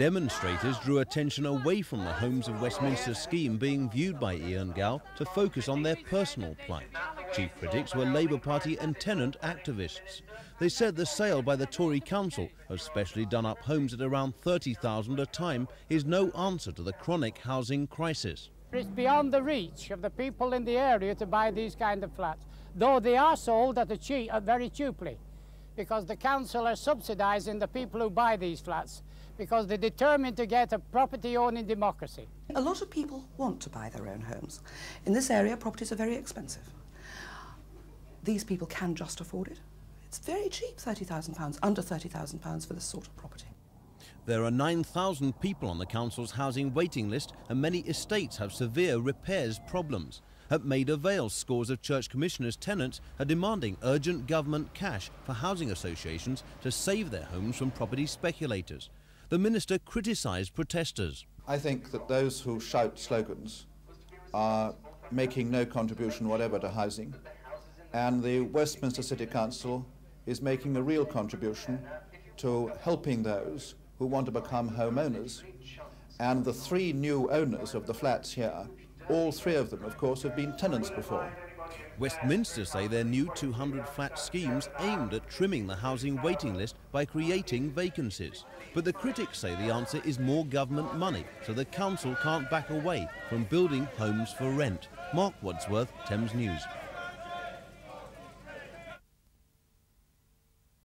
Demonstrators drew attention away from the Homes of Westminster scheme being viewed by Ian Gow to focus on their personal plight. Chief critics were Labour Party and tenant activists. They said the sale by the Tory council of specially done-up homes at around 30,000 a time is no answer to the chronic housing crisis. It's beyond the reach of the people in the area to buy these kind of flats, though they are sold at very cheaply, because the council are subsidising the people who buy these flats, because they're determined to get a property-owning democracy. A lot of people want to buy their own homes. In this area, properties are very expensive. These people can just afford it. It's very cheap, £30,000, under £30,000 for this sort of property. There are 9,000 people on the council's housing waiting list, and many estates have severe repairs problems. At Maida Vale, scores of Church Commissioners' tenants are demanding urgent government cash for housing associations to save their homes from property speculators. The minister criticised protesters. I think that those who shout slogans are making no contribution whatever to housing, and the Westminster City Council is making a real contribution to helping those who want to become homeowners. And the three new owners of the flats here, all three of them, of course, have been tenants before. Westminster say their new 200 flat schemes aimed at trimming the housing waiting list by creating vacancies. But the critics say the answer is more government money, so the council can't back away from building homes for rent. Mark Wadsworth, Thames News.